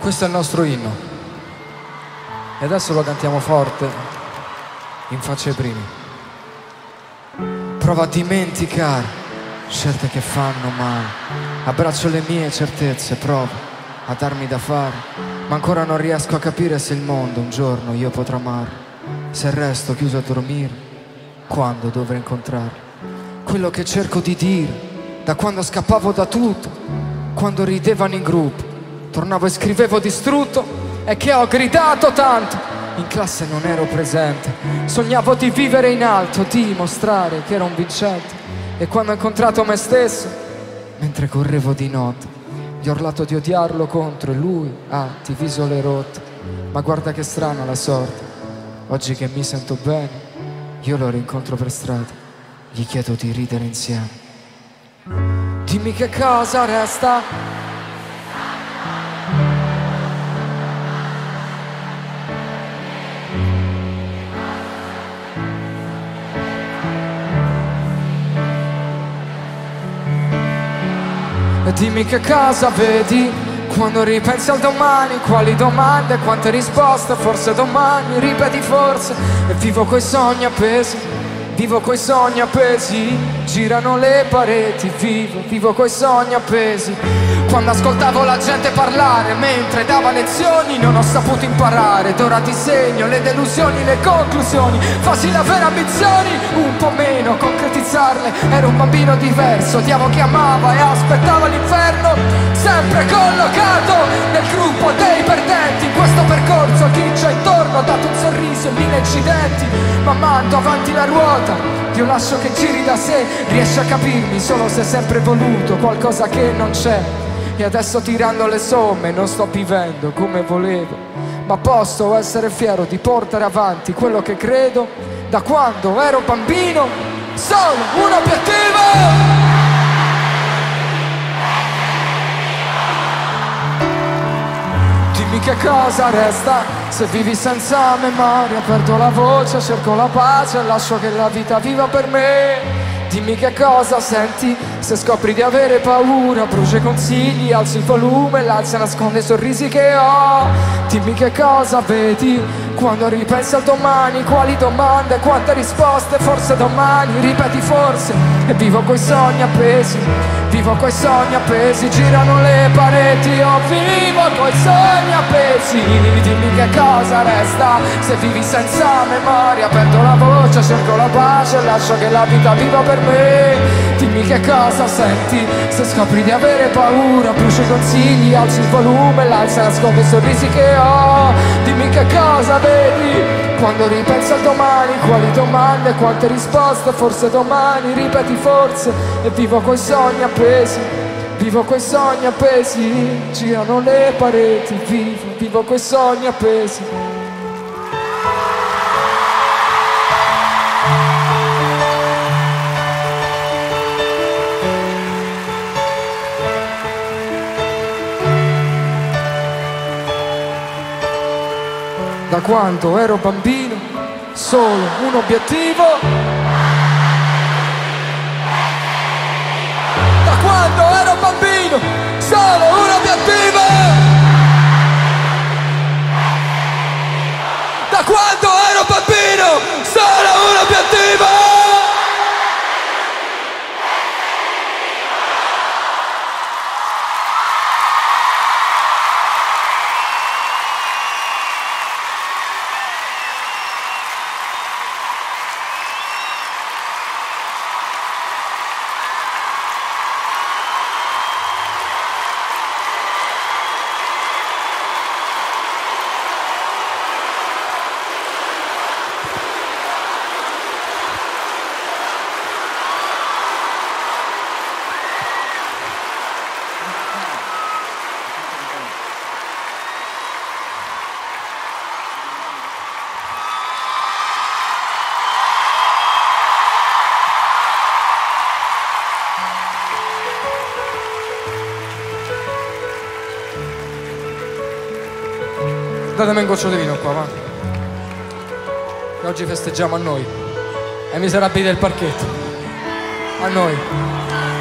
Questo è il nostro inno e adesso lo cantiamo forte in faccia ai primi. Prova a dimenticare scelte che fanno male, abbraccio le mie certezze, provo a darmi da fare, ma ancora non riesco a capire se il mondo un giorno io potrò amare, se resto chiuso a dormire, quando dovrò incontrarlo. Quello che cerco di dire, da quando scappavo da tutto, quando ridevano in gruppo, tornavo e scrivevo distrutto, e che ho gridato tanto. In classe non ero presente, sognavo di vivere in alto, di mostrare che ero un vincente. E quando ho incontrato me stesso, mentre correvo di notte, gli ho urlato di odiarlo contro e lui ha diviso le rotte. Ma guarda che strana la sorte, oggi che mi sento bene, io lo rincontro per strada, gli chiedo di ridere insieme. Dimmi che cosa resta, e dimmi che cosa vedi quando ripensi al domani, quali domande, quante risposte, forse domani, ripeti forse. E vivo coi sogni appesi, vivo coi sogni appesi, girano le pareti, vivo coi sogni appesi. Quando ascoltavo la gente parlare mentre dava lezioni, non ho saputo imparare ed ora ti segno le delusioni, le conclusioni, facile avere ambizioni, un po' meno concretizzarle. Ero un bambino diverso, odiavo chi amava e aspettava l'inferno, sempre collocato nel gruppo dei perdenti. In questo percorso chi c'è intorno ha dato un sorriso e mille incidenti, ma mando avanti la ruota, io lascio che giri da sé. Riesci a capirmi solo se hai sempre voluto qualcosa che non c'è, e adesso tirando le somme non sto vivendo come volevo, ma posso essere fiero di portare avanti quello che credo da quando ero bambino. Solo un obiettivo, dimmi che cosa resta. Se vivi senza memoria, perdo la voce, cerco la pace, lascio che la vita viva per me. Dimmi che cosa senti se scopri di avere paura, brucio i consigli, alzo il volume, l'ansia nasconde i sorrisi che ho. Dimmi che cosa vedi quando ripensi al domani, quali domande, quante risposte, forse domani, ripeti forse. E vivo coi sogni appesi, vivo coi sogni appesi, girano le pareti, io vivo coi sogni appesi. Dimmi che cosa resta se vivi senza memoria, perdo la voce, cerco la pace, lascio che la vita viva per me. Dimmi che cosa senti se scopri di avere paura, brucio i consigli, alzi il volume, l'alza nasconde i sorrisi che ho. Dimmi che cosa vedi quando ripensi al domani, quali domande, quante risposte, forse domani, ripeti forse. E vivo coi sogni appesi, vivo coi sogni appesi, girano le pareti, vivo coi sogni appesi. Da quando ero bambino, solo un obiettivo. Da quando ero bambino, solo un obiettivo. Da quando ero bambino, solo un obiettivo. Datemi un goccio di vino qua, va. che oggi festeggiamo a noi, ai miserabili del parchetto, a noi.